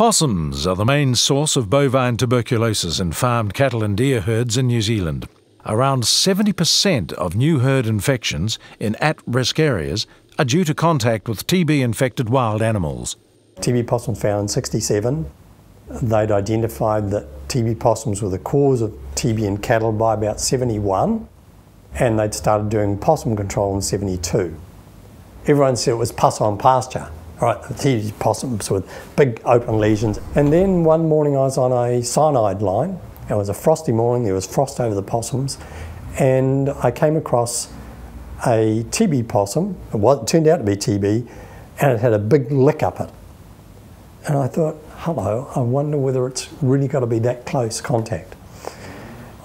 Possums are the main source of bovine tuberculosis in farmed cattle and deer herds in New Zealand. Around 70% of new herd infections in at-risk areas are due to contact with TB-infected wild animals. TB possum found 67. They'd identified that TB possums were the cause of TB in cattle by about 71, and they'd started doing possum control in 72. Everyone said it was pus on pasture. Right, the TB possums with big open lesions. And then one morning I was on a cyanide line. It was a frosty morning, there was frost over the possums, and I came across a TB possum. It turned out to be TB, and it had a big lick up it. And I thought, hello, I wonder whether it's really got to be that close contact.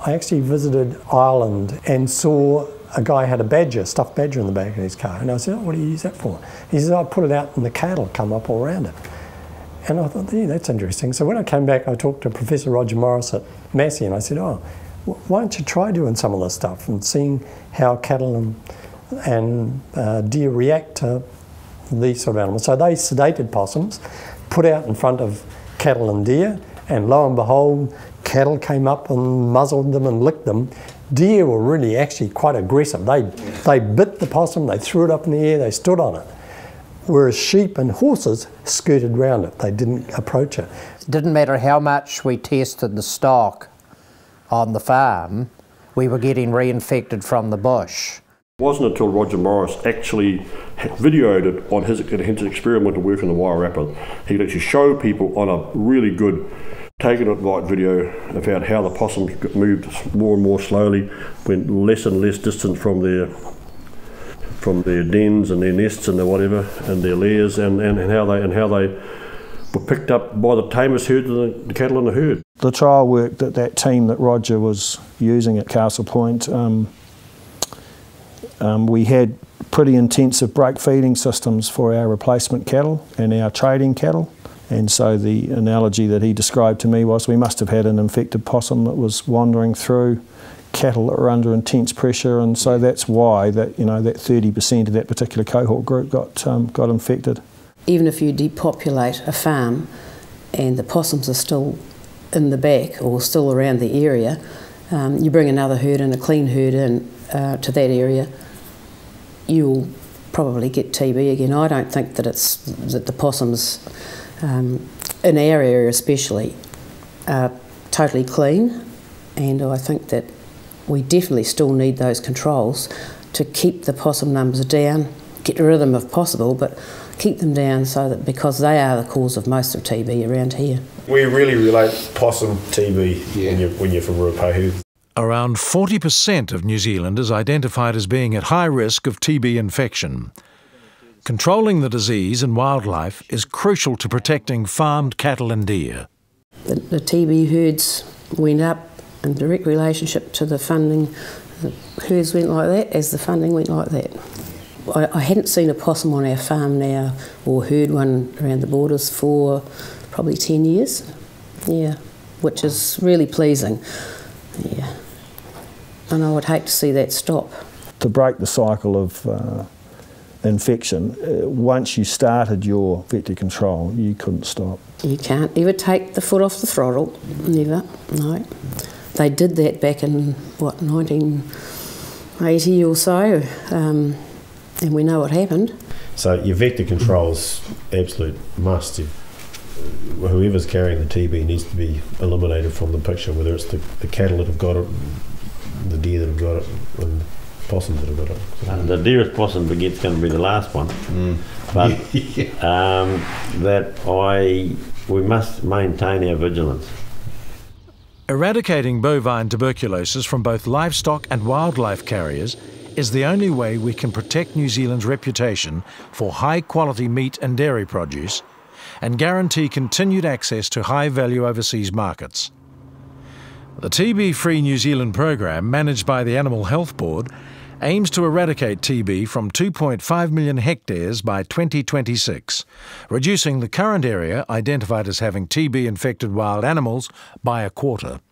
I actually visited Ireland and saw a guy had a badger, stuffed badger in the back of his car, and I said, oh, what do you use that for? He says, I put it out and the cattle come up all around it. And I thought, yeah, that's interesting. So when I came back, I talked to Professor Roger Morris at Massey, and I said, oh, why don't you try doing some of this stuff and seeing how cattle and deer react to these sort of animals. So they sedated possums, put out in front of cattle and deer, and lo and behold, cattle came up and muzzled them and licked them. Deer were really actually quite aggressive. They bit the possum, they threw it up in the air, they stood on it. Whereas sheep and horses skirted round it. They didn't approach it. It didn't matter how much we tested the stock on the farm, we were getting reinfected from the bush. It wasn't until Roger Morris actually videoed it on his experimental work in the Wairarapa. He could actually show people on a really good take-it-at-night video about how the possums moved more and more slowly, went less and less distance from their dens and their nests and their whatever and their lairs, and how they were picked up by the tamest herd and the cattle in the herd. The trial work that team that Roger was using at Castle Point, we had pretty intensive break feeding systems for our replacement cattle and our trading cattle, and so the analogy that he described to me was we must have had an infected possum that was wandering through cattle that were under intense pressure, and so that's why that, you know, that 30% of that particular cohort group got infected. Even if you depopulate a farm and the possums are still in the back or still around the area, you bring another herd in, a clean herd in to that area, you'll probably get TB again. I don't think that it's that the possums in our area especially are totally clean, and I think that we definitely still need those controls to keep the possum numbers down, get rid of them if possible, but keep them down so that, because they are the cause of most of TB around here. We really relate possum TB when you're from Ruapehu. Around 40% of New Zealanders identified as being at high risk of TB infection. Controlling the disease in wildlife is crucial to protecting farmed cattle and deer. The TB herds went up in direct relationship to the funding. The herds went like that as the funding went like that. I hadn't seen a possum on our farm now or heard one around the borders for probably 10 years, yeah, which is really pleasing. Yeah. And I would hate to see that stop. To break the cycle of infection, once you started your vector control, you couldn't stop. You can't ever take the foot off the throttle, never, no. They did that back in, what, 1980 or so, and we know what happened. So your vector control's absolute must. Whoever's carrying the TB needs to be eliminated from the picture, whether it's the cattle that have got it, the deer that have got it, and the possums that have got it. And the dearest possum we get's going to be the last one. Mm. But we must maintain our vigilance. Eradicating bovine tuberculosis from both livestock and wildlife carriers is the only way we can protect New Zealand's reputation for high-quality meat and dairy produce and guarantee continued access to high-value overseas markets. The TB Free New Zealand program, managed by the Animal Health Board, aims to eradicate TB from 2.5 million hectares by 2026, reducing the current area identified as having TB-infected wild animals by 1/4.